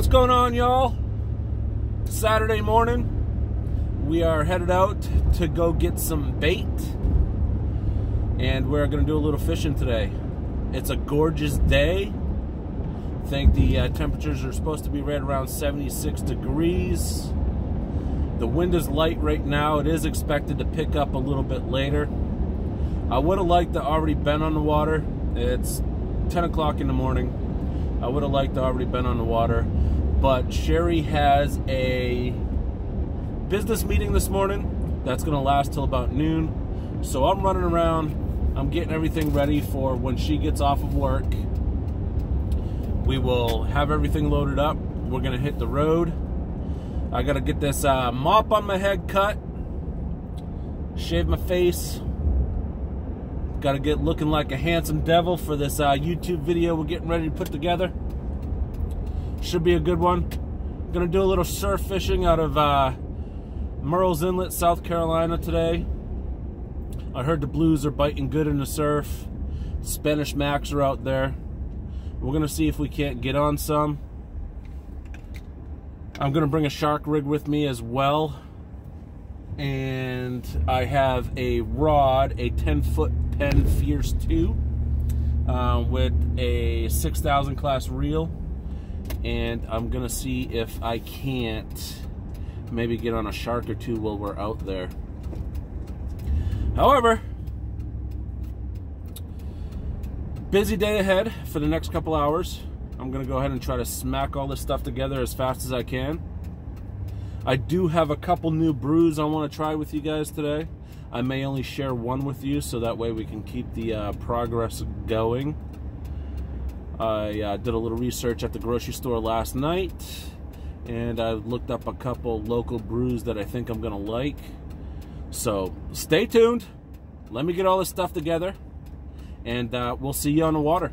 What's going on, y'all? Saturday morning, we are headed out to go get some bait, and we're going to do a little fishing today. It's a gorgeous day. I think the temperatures are supposed to be right around 76 degrees. The wind is light right now. It is expected to pick up a little bit later. I would have liked to already been on the water. It's 10 o'clock in the morning. I would have liked to already been on the water, but Sherry has a business meeting this morning that's gonna last till about noon. So I'm running around, I'm getting everything ready for when she gets off of work. We will have everything loaded up. We're gonna hit the road. I gotta get this mop on my head cut, shave my face, gotta get looking like a handsome devil for this YouTube video we're getting ready to put together. Should be a good one. Gonna do a little surf fishing out of Murrells Inlet, South Carolina today. I heard the blues are biting good in the surf. Spanish Macs are out there. We're gonna see if we can't get on some. I'm gonna bring a shark rig with me as well. And I have a rod, a 10-foot Penn Fierce 2 with a 6,000 class reel, and I'm gonna see if I can't maybe get on a shark or two while we're out there. However, busy day ahead for the next couple hours. I'm gonna go ahead and try to smack all this stuff together as fast as I can. I do have a couple new brews I want to try with you guys today. I may only share one with you, so that way we can keep the progress going. I did a little research at the grocery store last night, and I looked up a couple local brews that I think I'm going to like. So stay tuned. Let me get all this stuff together, and we'll see you on the water.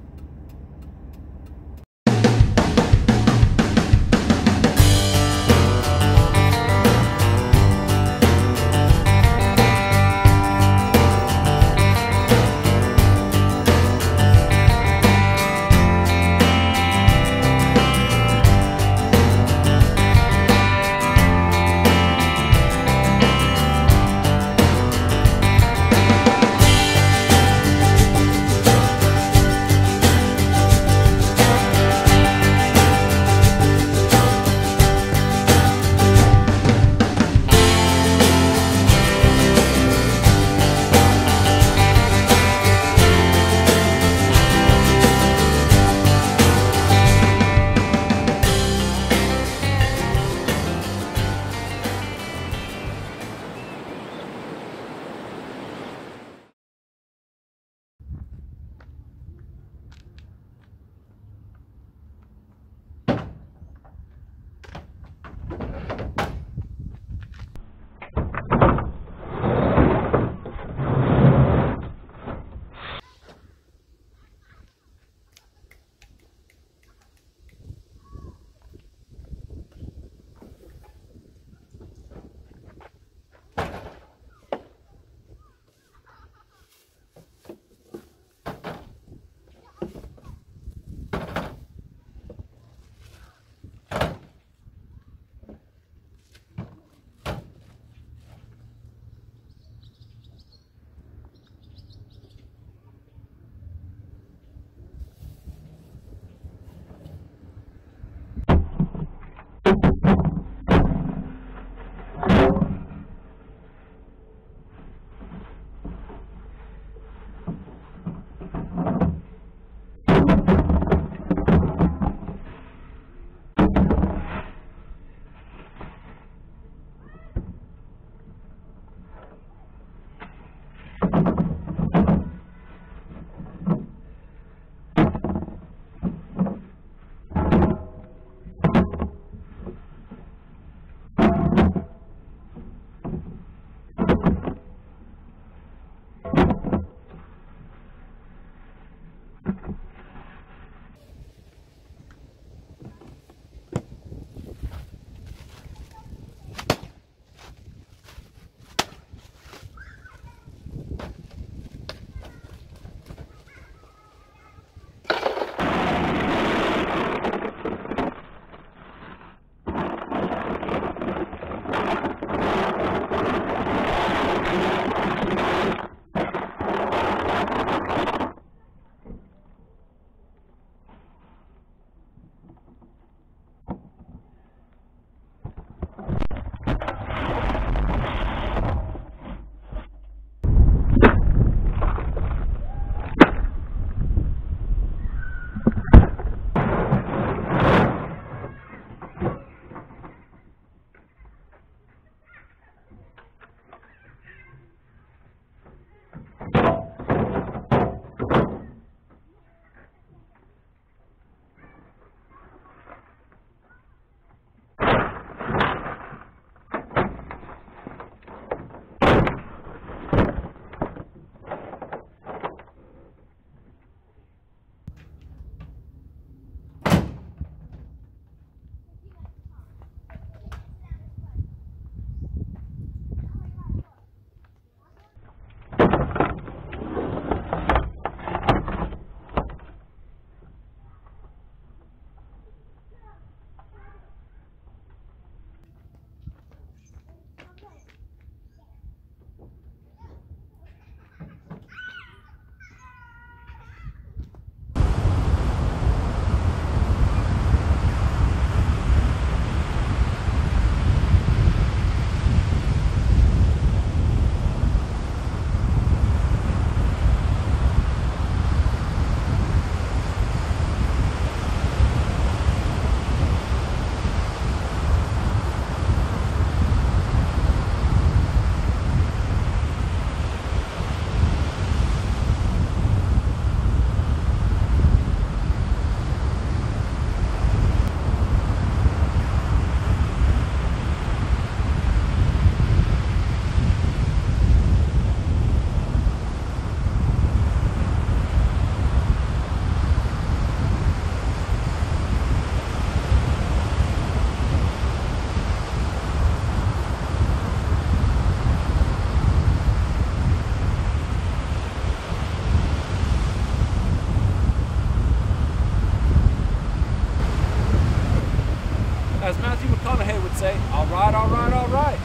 right, all right, all right.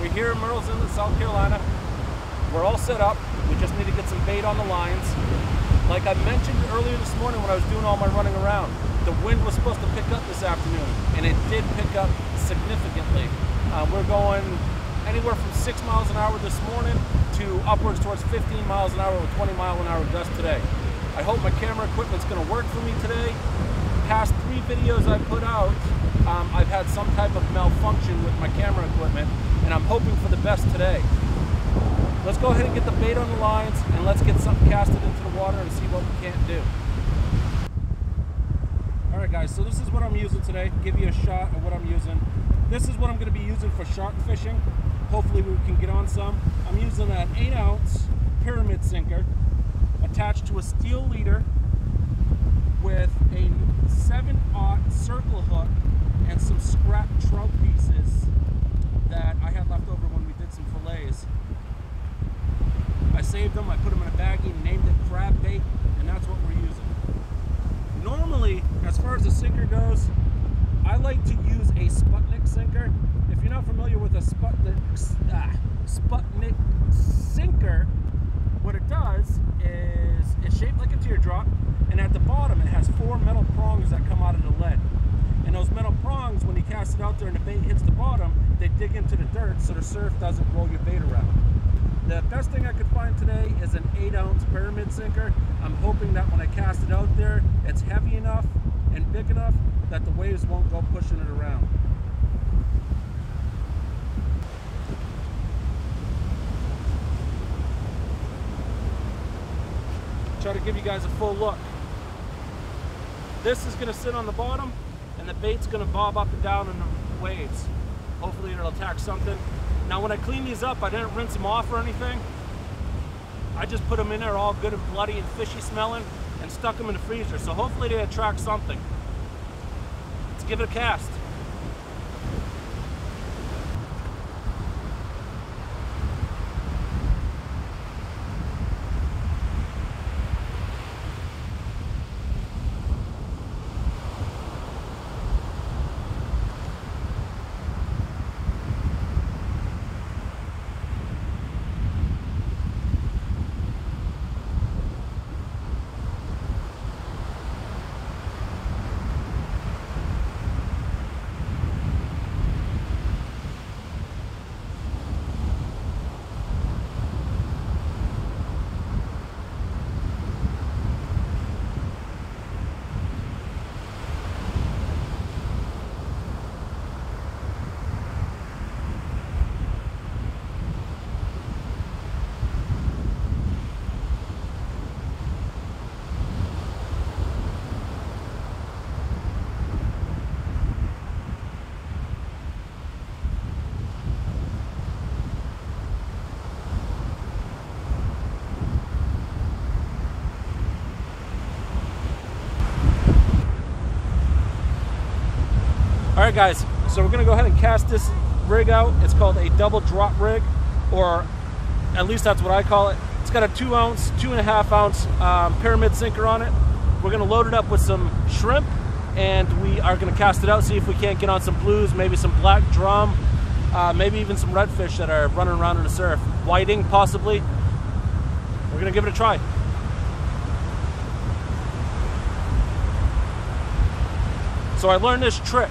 We're here in Murrells Inlet, South Carolina. We're all set up. We just need to get some bait on the lines. Like I mentioned earlier this morning when I was doing all my running around, the wind was supposed to pick up this afternoon, and it did pick up significantly. We're going anywhere from 6 miles an hour this morning to upwards towards 15 miles an hour with 20 mile an hour gusts today. I hope my camera equipment's gonna work for me today. Past three videos I put out, I've had some type of malfunction with my camera equipment, and I'm hoping for the best today. Let's go ahead and get the bait on the lines, and let's get something casted into the water and see what we can't do. All right, guys, so this is what I'm using today. Give you a shot of what I'm using. This is what I'm gonna be using for shark fishing. Hopefully we can get on some. I'm using an 8-ounce pyramid sinker attached to a steel leader with a 7/0 circle hook and some scrap trout pieces that I had left over when we did some fillets. I saved them, I put them in a baggie, named it crab bait, and that's what we're using. Normally, as far as the sinker goes, I like to use a Sputnik sinker. If you're not familiar with a Sputnik sinker, what it does is it's shaped like a teardrop, and at the bottom it has four metal prongs that come out of the lead. And those metal prongs, when you cast it out there and the bait hits the bottom, they dig into the dirt so the surf doesn't roll your bait around. The best thing I could find today is an 8-ounce pyramid sinker. I'm hoping that when I cast it out there, it's heavy enough and big enough that the waves won't go pushing it around. Try to give you guys a full look. This is gonna sit on the bottom and the bait's gonna bob up and down in the waves. Hopefully it'll attack something. Now when I clean these up, I didn't rinse them off or anything. I just put them in there all good and bloody and fishy smelling and stuck them in the freezer. So hopefully they attract something. Let's give it a cast. Alright guys, so we're going to go ahead and cast this rig out. It's called a double drop rig, or at least that's what I call it. It's got a 2-ounce, 2.5-ounce pyramid sinker on it. We're going to load it up with some shrimp, and we are going to cast it out, see if we can't get on some blues, maybe some black drum, maybe even some redfish that are running around in the surf. Whiting, possibly. We're going to give it a try. So I learned this trick.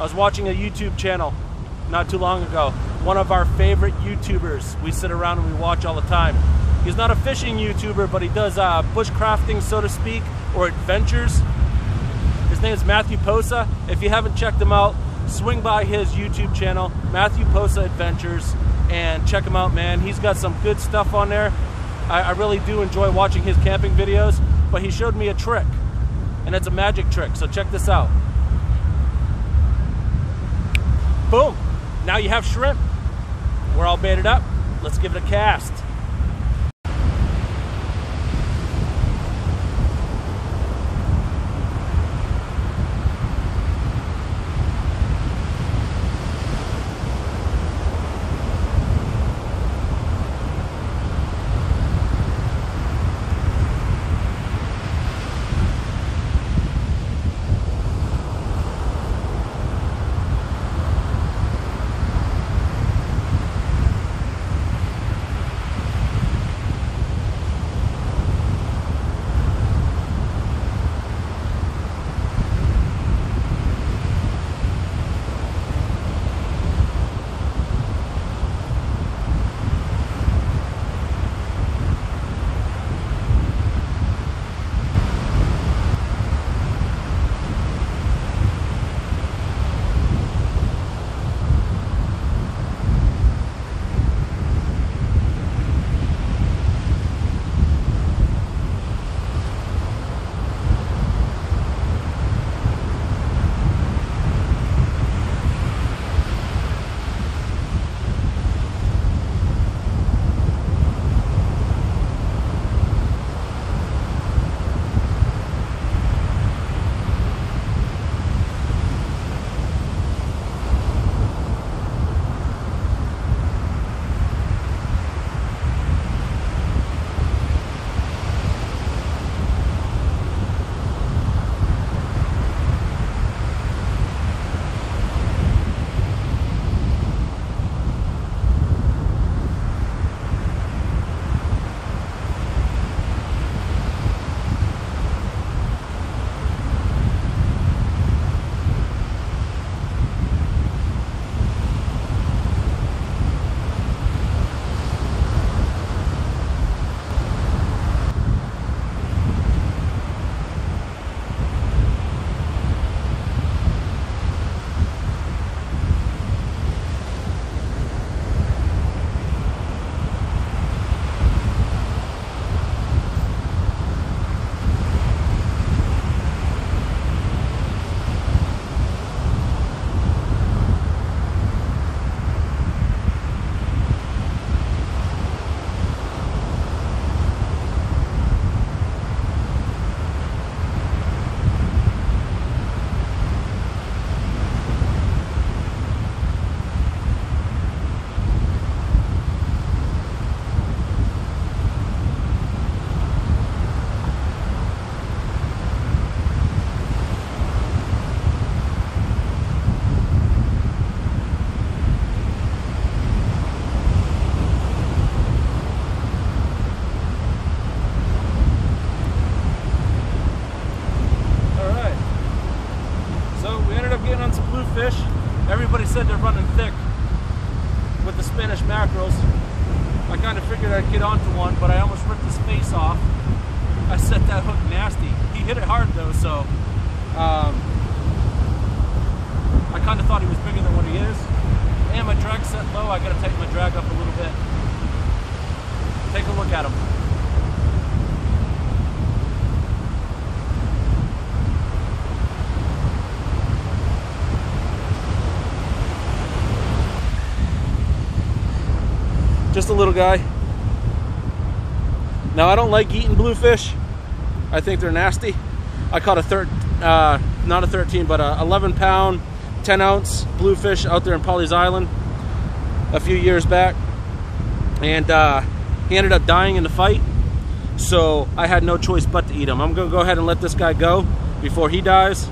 I was watching a YouTube channel not too long ago. One of our favorite YouTubers, we sit around and we watch all the time. He's not a fishing YouTuber, but he does bushcrafting, so to speak, or adventures. His name is Matthew Posa. If you haven't checked him out, swing by his YouTube channel, Matthew Posa Adventures, and check him out, man. He's got some good stuff on there. I really do enjoy watching his camping videos, but he showed me a trick, and it's a magic trick, so check this out. Boom, now you have shrimp. We're all baited up. Let's give it a cast. fish. Everybody said they're running thick with the Spanish mackerels. I kind of figured I'd get onto one, but I almost ripped his face off. I set that hook nasty. He hit it hard though, so I kind of thought he was bigger than what he is. And my drag set low, I gotta take my drag up a little bit. Take a look at him. Just a little guy. Now I don't like eating bluefish. I think they're nasty. I caught a not a 13, but a 11 pound, 10 ounce bluefish out there in Polly's Island a few years back. And he ended up dying in the fight. So I had no choice but to eat him. I'm gonna go ahead and let this guy go before he dies.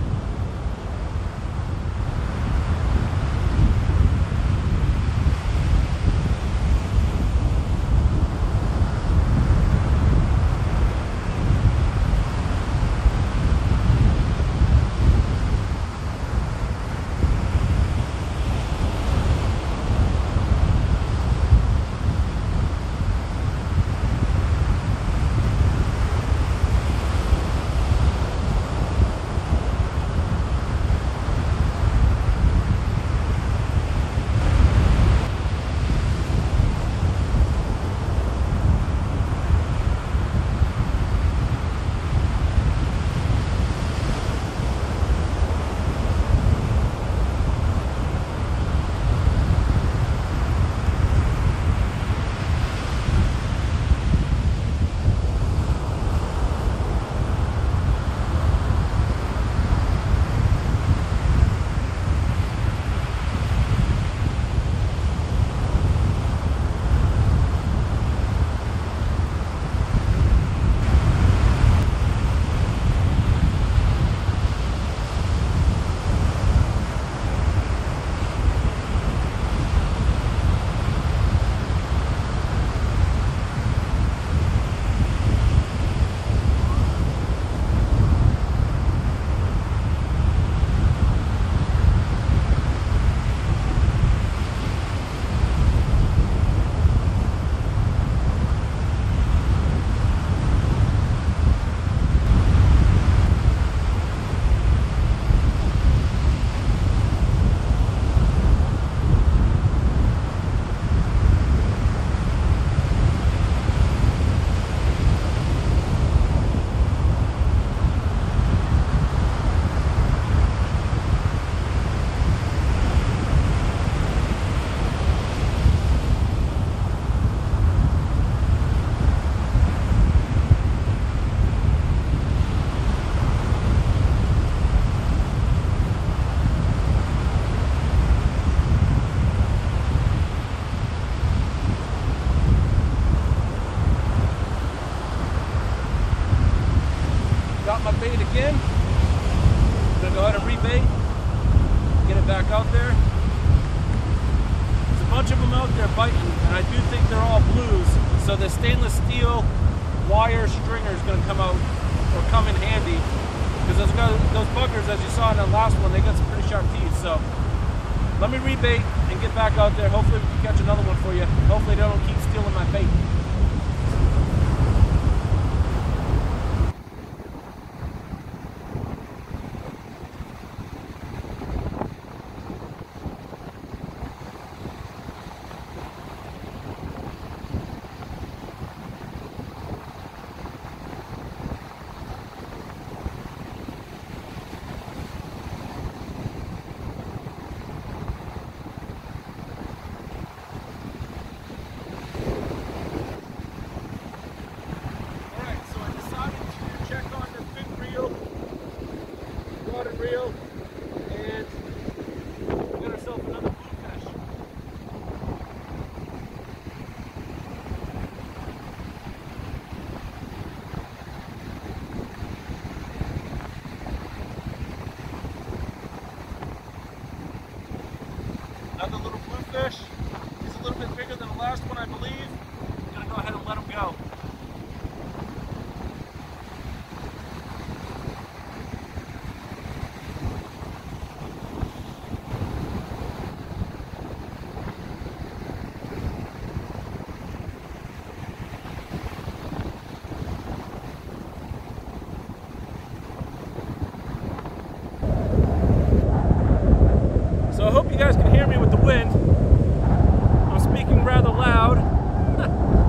guys can hear me with the wind. I'm speaking rather loud.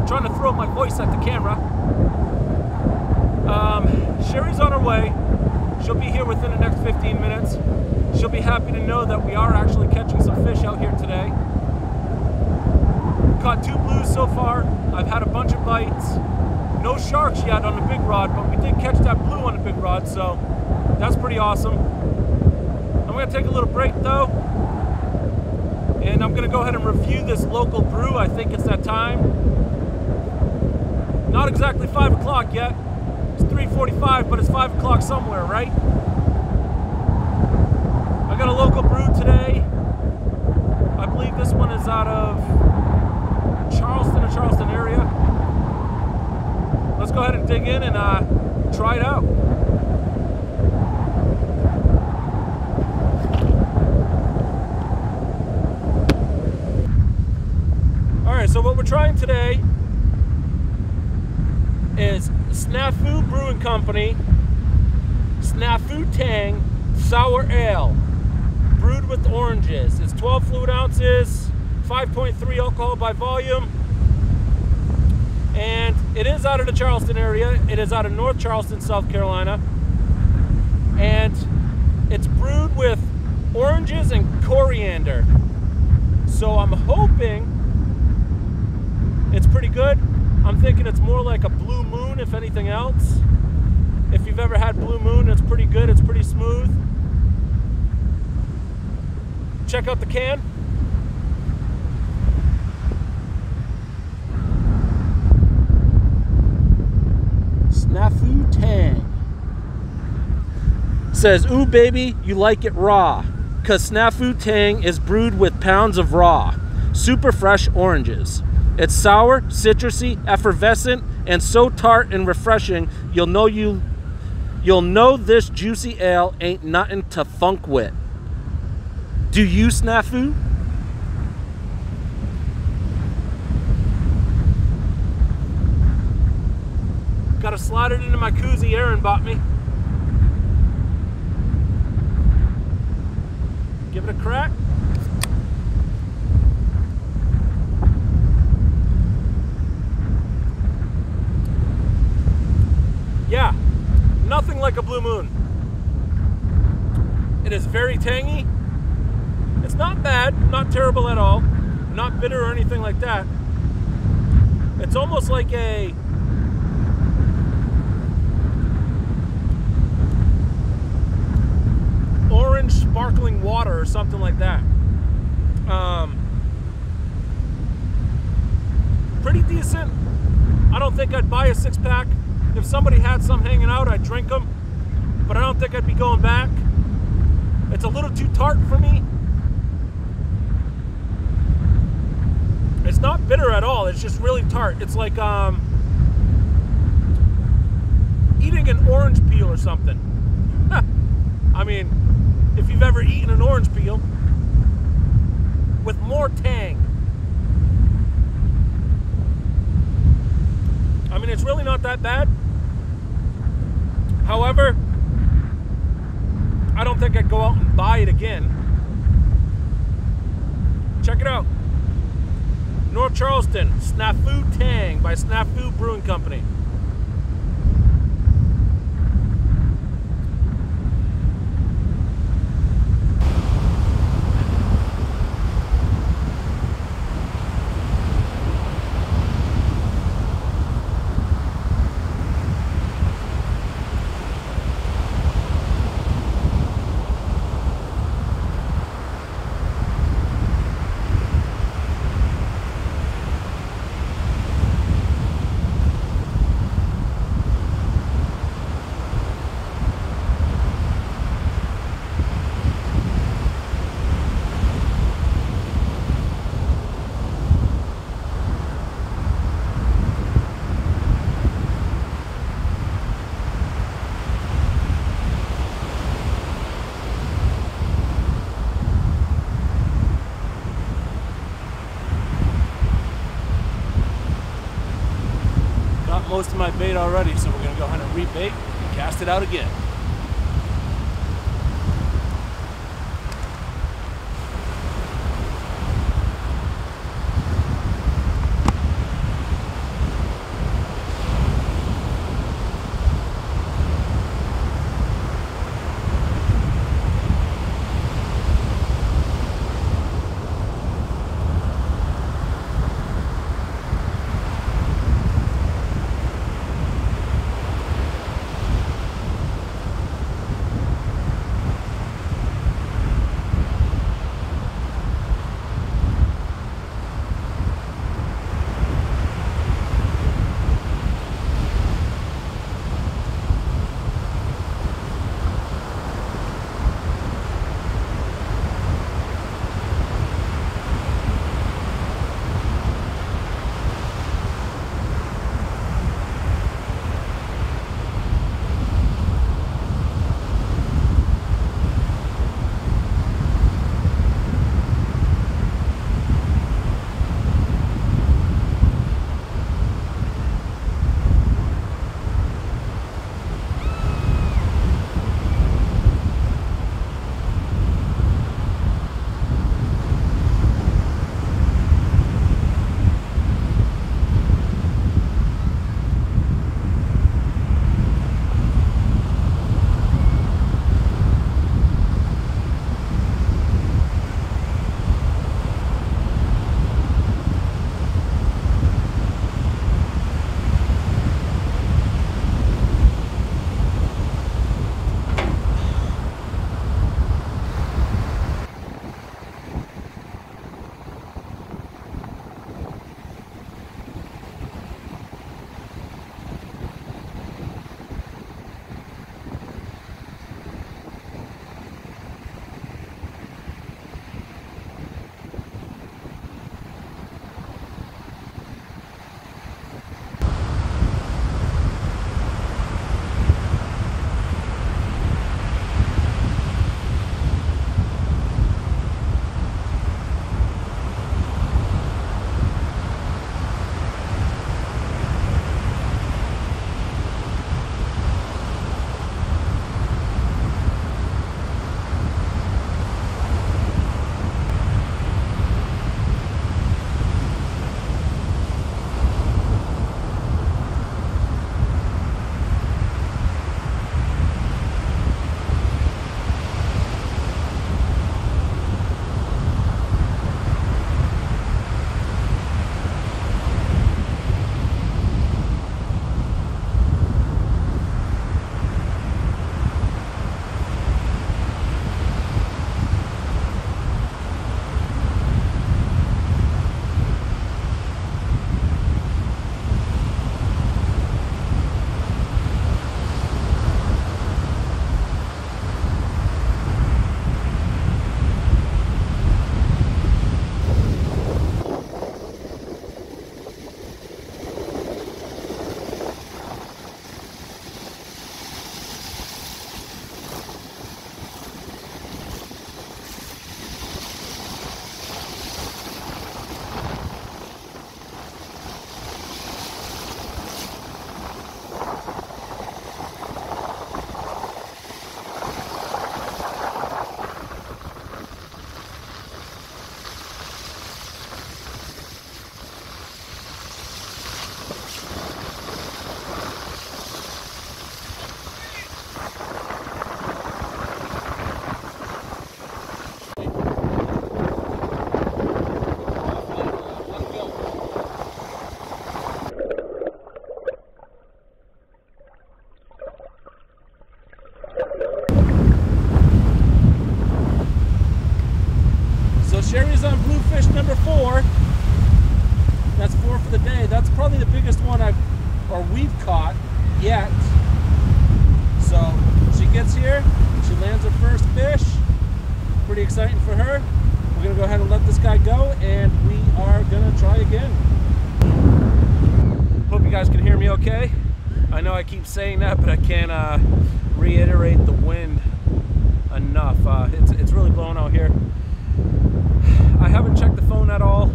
Trying to throw my voice at the camera. Sherry's on her way. She'll be here within the next 15 minutes. She'll be happy to know that we are actually catching some fish out here today. Caught two blues so far. I've had a bunch of bites. No sharks yet on the big rod, but we did catch that blue on the big rod, so that's pretty awesome. I'm gonna take a little break though, and I'm gonna go ahead and review this local brew. I think it's that time. Not exactly 5 o'clock yet. It's 3:45, but it's 5 o'clock somewhere, right? I got a local brew today. I believe this one is out of Charleston or Charleston area. Let's go ahead and dig in and try it out. All right, so what we're trying today is Snafu Brewing Company Snafu Tang Sour Ale, brewed with oranges. It's 12 fluid ounces, 5.3 alcohol by volume. And it is out of the Charleston area. It is out of North Charleston, South Carolina. And it's brewed with oranges and coriander. So I'm hoping it's pretty good. I'm thinking it's more like a Blue Moon, if anything else. If you've ever had Blue Moon, it's pretty good. It's pretty smooth. Check out the can. Snafu Tang. Says, ooh baby, you like it raw. 'Cause Snafu Tang is brewed with pounds of raw, super fresh oranges. It's sour, citrusy, effervescent, and so tart and refreshing, you'll know this juicy ale ain't nothing to funk with. Do you, Snafu? Gotta slide it into my koozie Aaron bought me. Give it a crack. Yeah, nothing like a Blue Moon. It is very tangy. It's not bad, not terrible at all. Not bitter or anything like that. It's almost like a orange sparkling water or something like that. Pretty decent. I don't think I'd buy a six pack. If somebody had some hanging out, I'd drink them, but I don't think I'd be going back. It's a little too tart for me. It's not bitter at all. It's just really tart. It's like eating an orange peel or something. I mean, if you've ever eaten an orange peel, with more tang. I mean, it's really not that bad. However, I don't think I'd go out and buy it again. Check it out. North Charleston, Snafu Tang by Snafu Brewing Company. Most of my bait already, so we're gonna go ahead and rebait and cast it out again. cherries on bluefish number 4. That's 4 for the day. That's probably the biggest one we've caught yet. So she gets here, she lands her first fish. Pretty exciting for her. We're gonna go ahead and let this guy go, and we are gonna try again. Hope you guys can hear me okay. I know I keep saying that, but I can't reiterate the wind enough. It's really blowing out here. I haven't checked the phone at all.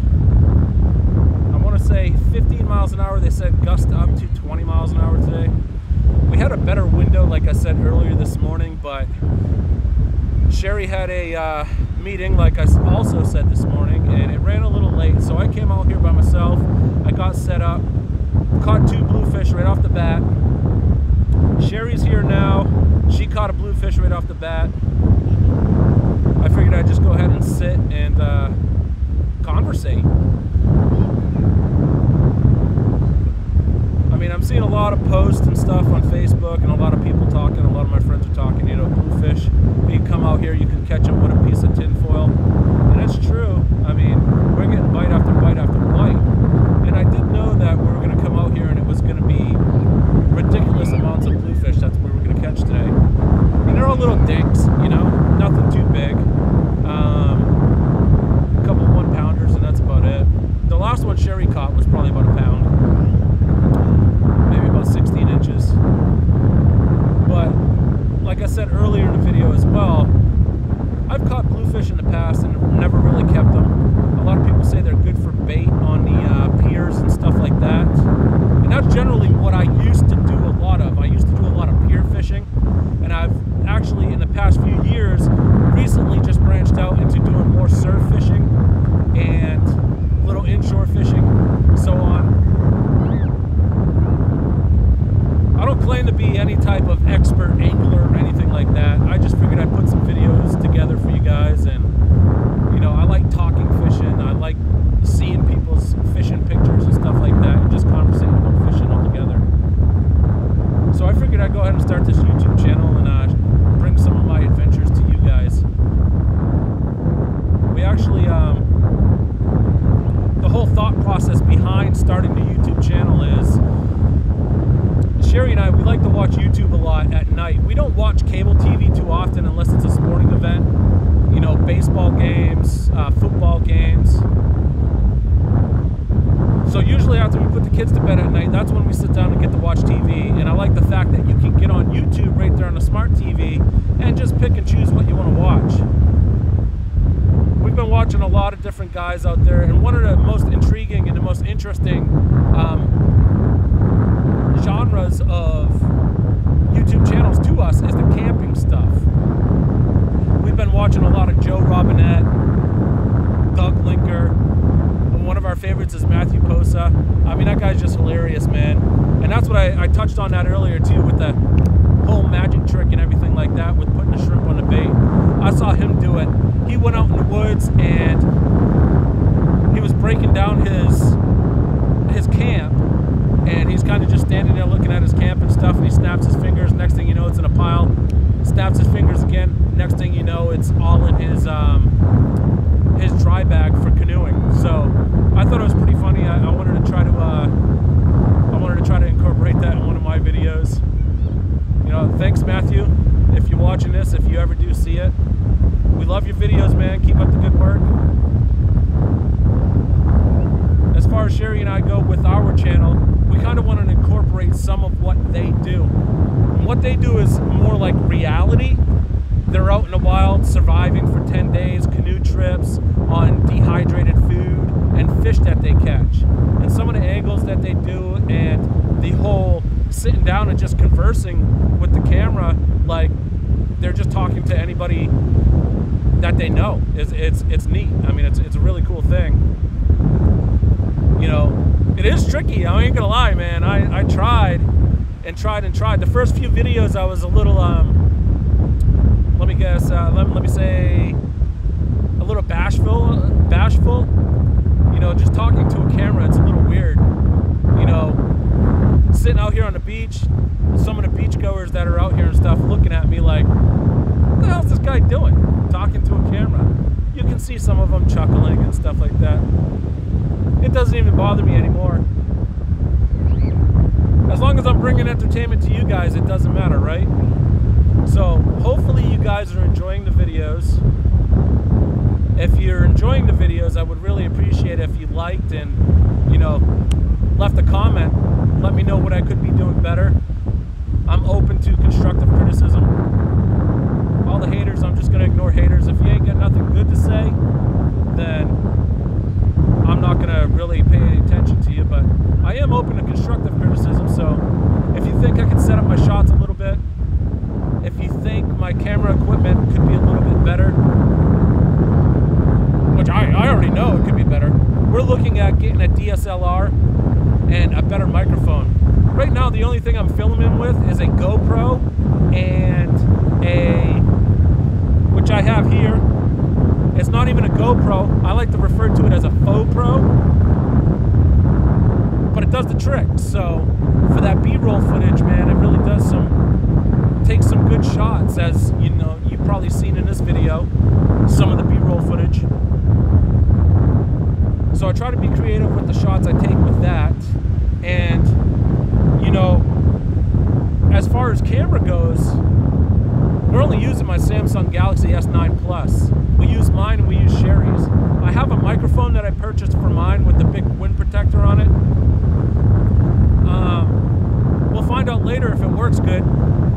I want to say 15 miles an hour. They said gust up to 20 miles an hour today. We had a better window, like I said earlier this morning, but Sherry had a meeting, like I also said this morning, and it ran a little late, so I came out here by myself. I got set up, caught 2 bluefish right off the bat. Sherry's here now. She caught a bluefish right off the bat. I figured I'd just go ahead and sit and conversate. I mean, I'm seeing a lot of posts and stuff on Facebook, and a lot of people talking, a lot of my friends are talking, you know, bluefish, when you come out here, you can catch them with a piece of tin foil. And it's true. I mean, we're getting bite after bite after bite. And I did know that we were going to come out here and it was going to be ridiculous amounts of bluefish. That's what we were going to catch today. And they're all little dinks, you know, nothing too big. A couple 1-pounders, and that's about it. The last one Sherry caught was probably about a pound. Maybe about 16 inches. But like I said earlier in the video as well, I've caught bluefish in the past and never really kept them. A lot of people say they're good for bait on the piers and stuff like that. And that's generally what I used to do a lot of. I used to do a lot of pier fishing. And I've actually, in the past few years, recently just branched out into doing more surf fishing and little inshore fishing, so on. I don't claim to be any type of expert angler or anything like that. I just figured I'd put some videos together for you guys, and you know, I like talking fishing. I like seeing people's fishing pictures and stuff like that, and just conversating about fishing all together. So I figured I'd go ahead and start this YouTube channel and bring some of my adventures to you guys. We actually, the whole thought process behind starting the YouTube channel is, Sherry and I, we like to watch YouTube a lot at night. We don't watch cable TV too often unless it's a sporting event. You know, baseball games, football games. So usually after we put the kids to bed at night, that's when we sit down and get to watch TV. And I like the fact that you can get on YouTube right there on the smart TV and just pick and choose what you want to watch. We've been watching a lot of different guys out there, and one of the most intriguing and the most interesting genres of YouTube channels to us is the camping stuff. We've been watching a lot of Joe Robinette, Doug Linker, and one of our favorites is Matthew Posa. I mean, that guy's just hilarious, man. And that's what I touched on that earlier too, with the whole magic trick and everything like that with putting the shrimp on the bait. I saw him do it. He went out in the woods and he was breaking down his camp. And he's kind of just standing there looking at his camp and stuff, and he snaps his fingers. Next thing you know, it's in a pile. Snaps his fingers again. Next thing you know, it's all in his dry bag for canoeing. So I thought it was pretty funny. I wanted to try to incorporate that in one of my videos. You know, thanks Matthew, if you're watching this, if you ever do see it. We love your videos, man. Keep up the good work. As far as Sherry and I go with our channel, we kind of want to incorporate some of what they do. And what they do is more like reality. They're out in the wild surviving for 10 days, canoe trips, on dehydrated food, and fish that they catch. And some of the angles that they do, and the whole sitting down and just conversing with the camera, like they're just talking to anybody that they know. It's neat. I mean, it's a really cool thing. You know, it is tricky. I ain't gonna lie, man. I tried and tried and tried. The first few videos I was a little, let me guess, let me say a little bashful, you know, just talking to a camera. It's a little weird, you know, sitting out here on the beach, some of the beachgoers that are out here and stuff looking at me like, what the hell is this guy doing, talking to a camera? you can see some of them chuckling and stuff like that. It doesn't even bother me anymore. As long as I'm bringing entertainment to you guys, it doesn't matter, right? So hopefully you guys are enjoying the videos. If you're enjoying the videos, I would really appreciate it if you liked and, you know, left a comment. Let me know what I could be doing better. I'm open to constructive criticism. All the haters, I'm just going to ignore haters. If you ain't got nothing good to say, then I'm not going to really pay any attention to you. But I am open to constructive criticism, so if you think I can set up my shots a little bit, if you think my camera equipment could be a little bit better, which I already know it could be better, we're looking at getting a DSLR and a better microphone. Right now, the only thing I'm filming with is a GoPro and a, which I have here. It's not even a GoPro. I like to refer to it as a faux pro, but it does the trick. So for that B-roll footage, man, it really does takes some good shots, as you know, you've probably seen in this video, some of the B-roll footage. So I try to be creative with the shots I take with that. And you know, as far as camera goes, we're only using my Samsung Galaxy S9 plus. We use mine and we use Sherry's. I have a microphone that I purchased for mine with the big wind protector on it. We'll find out later if it works good.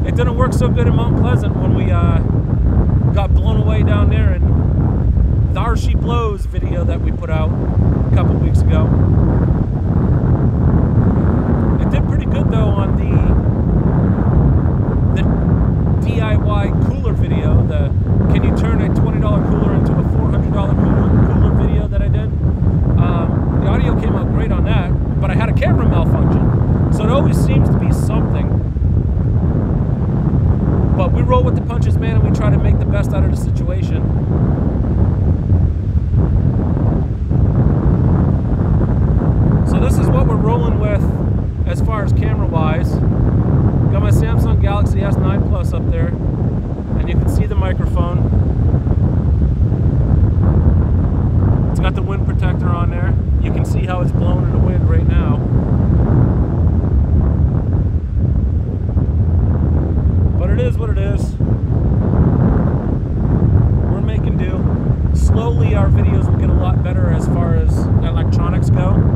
It didn't work so good in Mount Pleasant when we got blown away down there in the She Blows video that we put out a couple weeks ago. Good though on the DIY cooler video, the can you turn a $20 cooler into a $400 cooler video that I did. The audio came out great on that, but I had a camera malfunction, so it always seems to be something. But we roll with the punches, man, and we try to make the best out of the situation. So this is what we're rolling with. As far as camera-wise, got my Samsung Galaxy S9 Plus up there, and you can see the microphone. It's got the wind protector on there. You can see how it's blowing in the wind right now. But it is what it is. We're making do. Slowly, our videos will get a lot better as far as electronics go.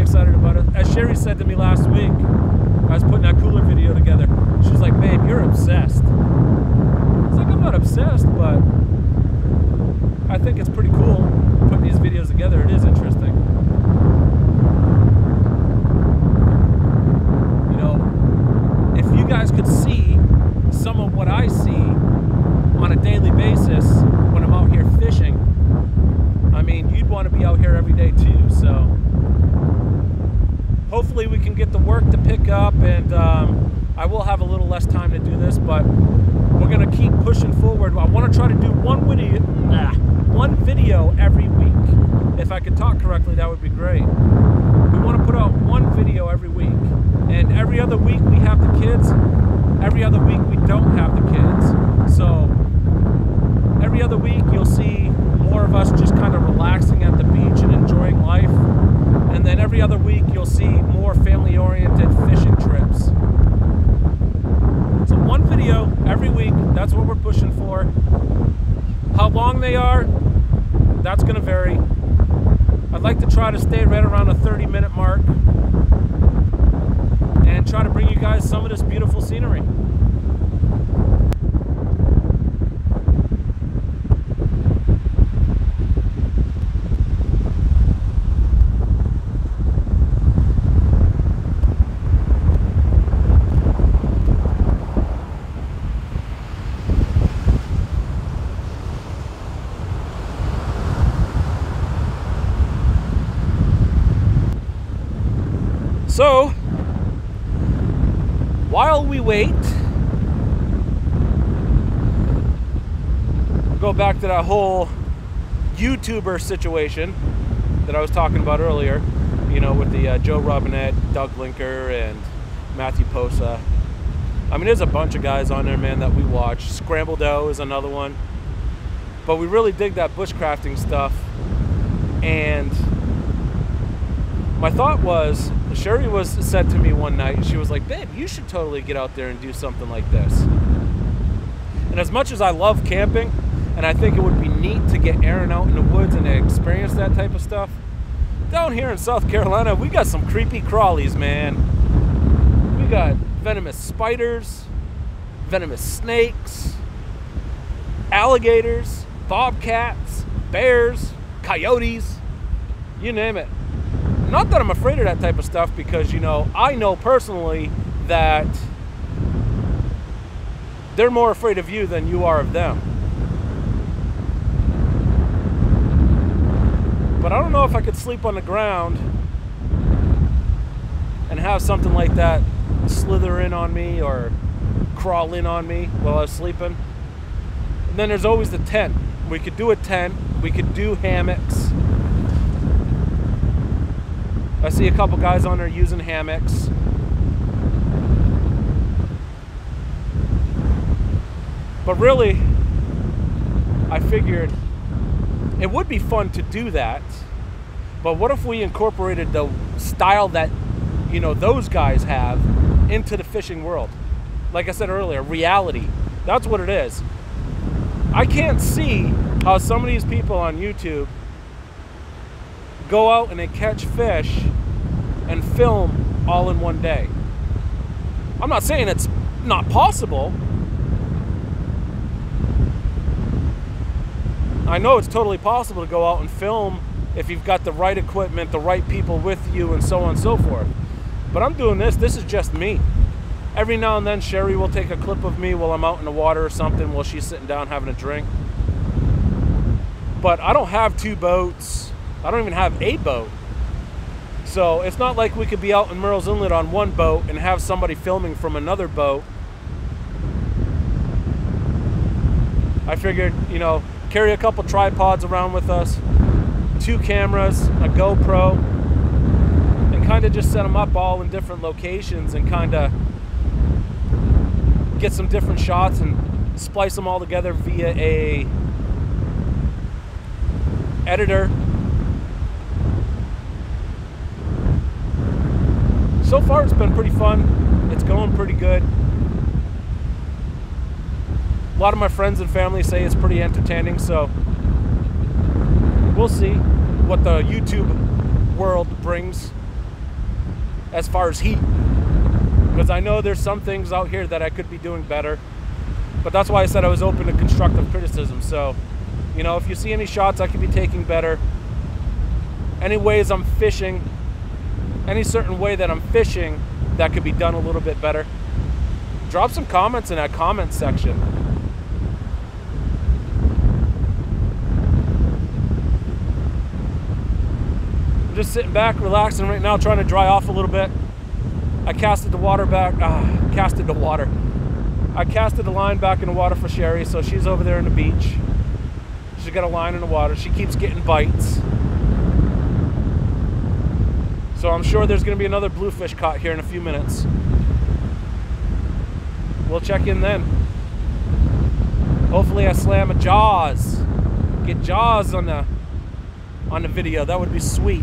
Excited about it. As Sherry said to me last week, I was putting that cooler video together, she was like, babe, you're obsessed. It's like, I'm not obsessed, but I think it's pretty cool putting these videos together. It is interesting. You know, if you guys could see some of what I see on a daily basis when I'm out here fishing, I mean, you'd want to be out here every day too, so hopefully we can get the work to pick up, and I will have a little less time to do this, but we're going to keep pushing forward. I want to try to do one video every week. If I could talk correctly, that would be great. We want to put out one video every week, and every other week we have the kids. Every other week we don't have the kids. So every other week you'll see more of us just kind of relaxing at the beach and enjoying life. And then every other week, you'll see more family-oriented fishing trips. So one video every week, that's what we're pushing for. How long they are, that's gonna vary. I'd like to try to stay right around a 30-minute mark and try to bring you guys some of this beautiful scenery. So, while we wait, we'll go back to that whole YouTuber situation that I was talking about earlier, you know, with the Joe Robinette, Doug Linker, and Matthew Posa. I mean, there's a bunch of guys on there, man, that we watch. Scramble Doe is another one. But we really dig that bushcrafting stuff. And my thought was, Sherry was said to me one night, she was like, babe, you should totally get out there and do something like this. And as much as I love camping, and I think it would be neat to get Aaron out in the woods and experience that type of stuff, down here in South Carolina, we got some creepy crawlies, man. We got venomous spiders, venomous snakes, alligators, bobcats, bears, coyotes, you name it. Not that I'm afraid of that type of stuff because, you know, I know personally that they're more afraid of you than you are of them. But I don't know if I could sleep on the ground and have something like that slither in on me or crawl in on me while I was sleeping. And then there's always the tent. We could do a tent. We could do hammocks. I see a couple guys on there using hammocks. But really, I figured it would be fun to do that, but what if we incorporated the style that, you know, those guys have into the fishing world? Like I said earlier, reality. That's what it is. I can't see how some of these people on YouTube go out and they catch fish and film all in one day. I'm not saying it's not possible. I know it's totally possible to go out and film if you've got the right equipment, the right people with you, and so on and so forth. But I'm doing this. This is just me. Every now and then, Sherry will take a clip of me while I'm out in the water or something, while she's sitting down having a drink. But I don't have two boats. I don't even have a boat. So it's not like we could be out in Murrells Inlet on one boat and have somebody filming from another boat. I figured, you know, carry a couple tripods around with us, two cameras, a GoPro, and kind of just set them up all in different locations and kind of get some different shots and splice them all together via a editor. So far, it's been pretty fun. It's going pretty good. A lot of my friends and family say it's pretty entertaining, so we'll see what the YouTube world brings as far as heat. Because I know there's some things out here that I could be doing better. But that's why I said I was open to constructive criticism. So, you know, if you see any shots I could be taking better, any ways I'm fishing, any certain way that I'm fishing that could be done a little bit better, drop some comments in that comment section. I'm just sitting back, relaxing right now, trying to dry off a little bit. I casted the line back in the water for Sherry, so she's over there in the beach. She's got a line in the water. She keeps getting bites. So I'm sure there's going to be another bluefish caught here in a few minutes. We'll check in then. Hopefully I slam a Jaws. Get Jaws on the video. That would be sweet.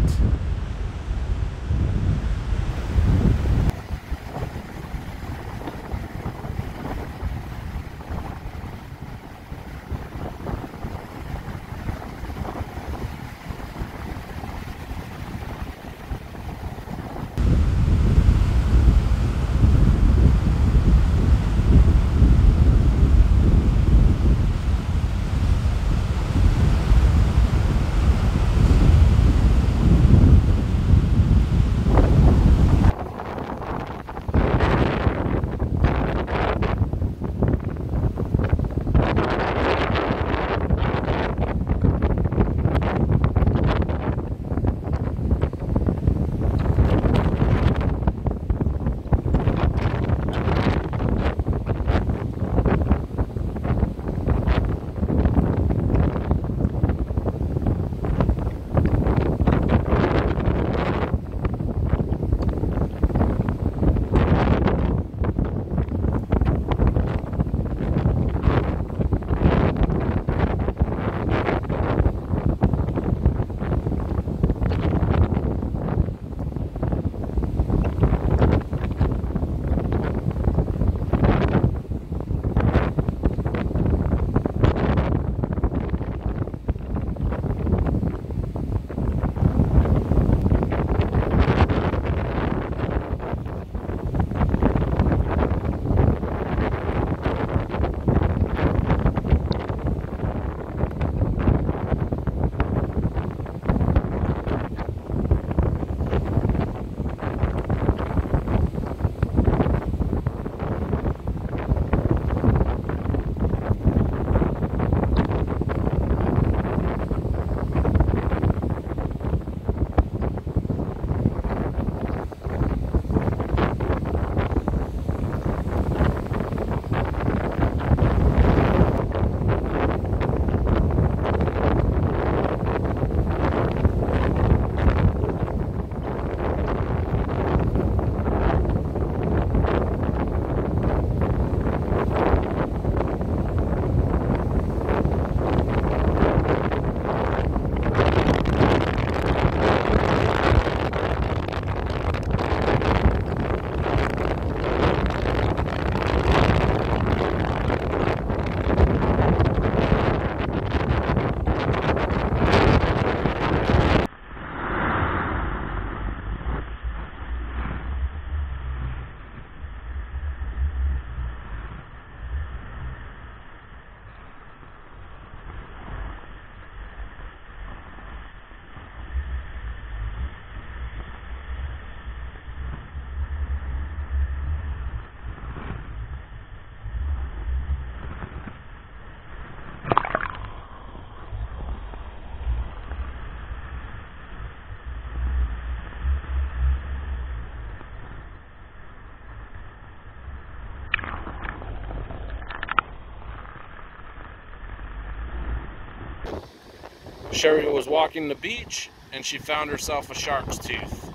Sherry was walking the beach and she found herself a shark's tooth.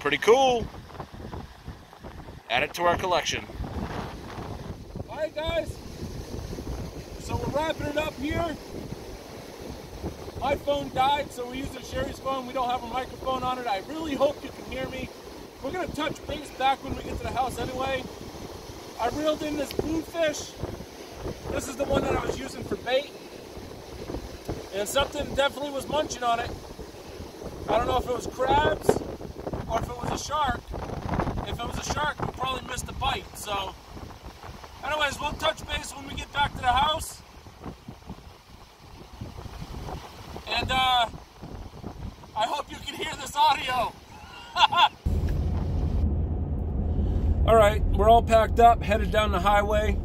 Pretty cool. Add it to our collection. All right, guys. So we're wrapping it up here. My phone died, so we used Sherry's phone. We don't have a microphone on it. I really hope you can hear me. We're gonna touch base back when we get to the house anyway. I reeled in this bluefish. This is the one that I was using for bait. And something definitely was munching on it. I don't know if it was crabs or if it was a shark. If it was a shark, we probably missed a bite. So anyways, we'll touch base when we get back to the house. And I hope you can hear this audio. All right, we're all packed up, headed down the highway.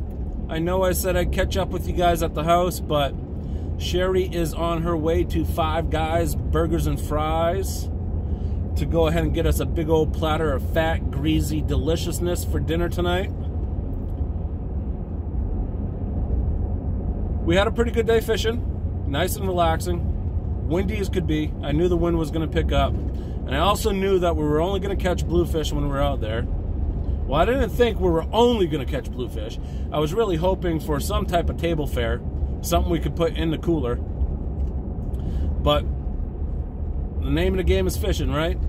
I know I said I'd catch up with you guys at the house, but Sherry is on her way to Five Guys Burgers and Fries to go ahead and get us a big old platter of fat, greasy deliciousness for dinner tonight. We had a pretty good day fishing, nice and relaxing, windy as could be. I knew the wind was going to pick up, and I also knew that we were only going to catch bluefish when we were out there. Well, I didn't think we were only going to catch bluefish. I was really hoping for some type of table fare, something we could put in the cooler. But the name of the game is fishing, right?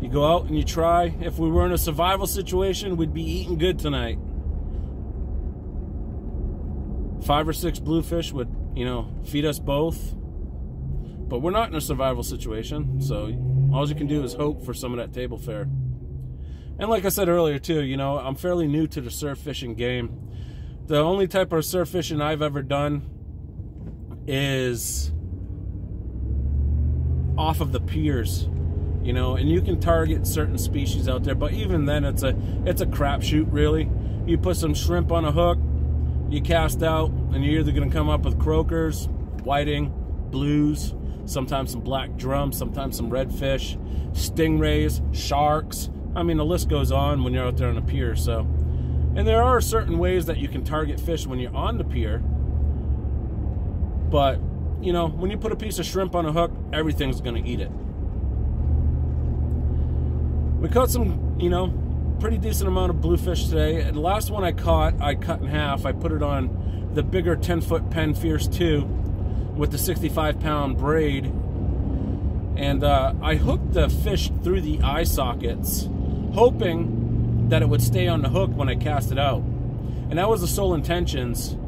You go out and you try. If we were in a survival situation, we'd be eating good tonight. 5 or 6 bluefish would, you know, feed us both. But we're not in a survival situation, so all you can do is hope for some of that table fare. And like I said earlier too, you know, I'm fairly new to the surf fishing game. The only type of surf fishing I've ever done is off of the piers, you know, and you can target certain species out there, but even then it's a crapshoot really. You put some shrimp on a hook, you cast out, and you're either gonna come up with croakers, whiting, blues, sometimes some black drum, sometimes some redfish, stingrays, sharks. I mean, the list goes on when you're out there on a pier. So, and there are certain ways that you can target fish when you're on the pier, but you know, when you put a piece of shrimp on a hook, everything's gonna eat it. We caught some, you know, pretty decent amount of bluefish today, and the last one I caught, I cut in half. I put it on the bigger 10-foot Penn Fierce 2 with the 65-pound braid, and I hooked the fish through the eye sockets, hoping that it would stay on the hook when I cast it out. And that was the sole intentions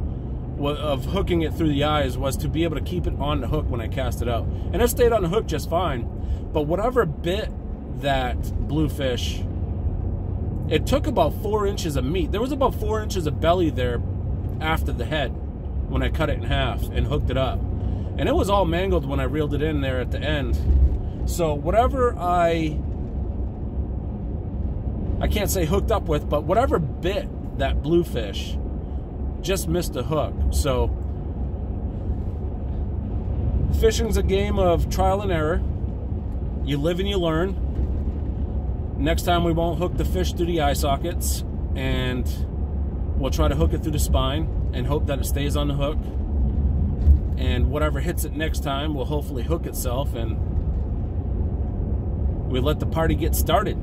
of hooking it through the eyes, was to be able to keep it on the hook when I cast it out. And it stayed on the hook just fine. But whatever bit that bluefish, it took about 4 inches of meat. There was about 4 inches of belly there after the head when I cut it in half and hooked it up. And it was all mangled when I reeled it in there at the end. So whatever I can't say hooked up with, but whatever bit that bluefish just missed a hook. So fishing's a game of trial and error. You live and you learn. Next time we won't hook the fish through the eye sockets, and we'll try to hook it through the spine and hope that it stays on the hook. And whatever hits it next time will hopefully hook itself, and we let the party get started.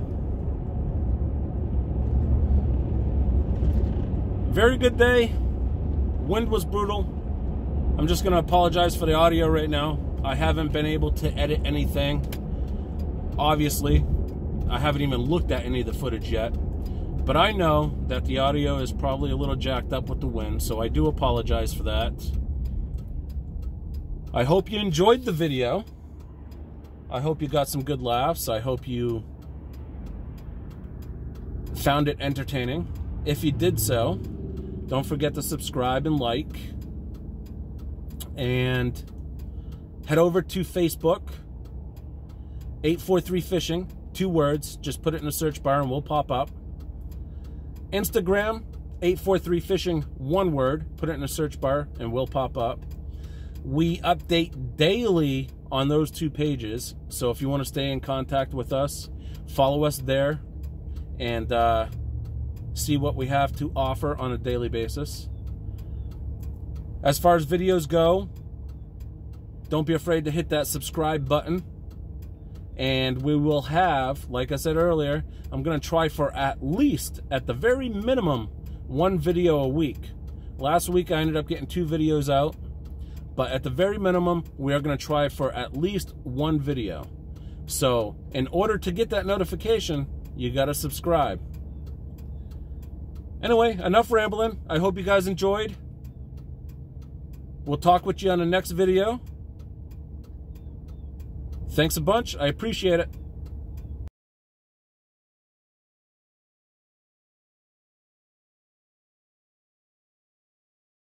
Very good day. Wind was brutal. I'm just going to apologize for the audio right now. I haven't been able to edit anything. Obviously, I haven't even looked at any of the footage yet. But I know that the audio is probably a little jacked up with the wind, so I do apologize for that. I hope you enjoyed the video. I hope you got some good laughs. I hope you found it entertaining. If you did so, don't forget to subscribe and like, and head over to Facebook, 843 Fishing, 2 words, just put it in the search bar and we'll pop up. Instagram, 843 Fishing, 1 word, put it in the search bar and we'll pop up. We update daily on those 2 pages, so if you want to stay in contact with us, follow us there, and see what we have to offer on a daily basis. As far as videos go, don't be afraid to hit that subscribe button. And we will have, like I said earlier, I'm going to try for at least, at the very minimum, one video a week. Last week I ended up getting 2 videos out, but at the very minimum, we are going to try for at least 1 video. So, in order to get that notification, you got to subscribe. Anyway, enough rambling. I hope you guys enjoyed. We'll talk with you on the next video. Thanks a bunch. I appreciate it.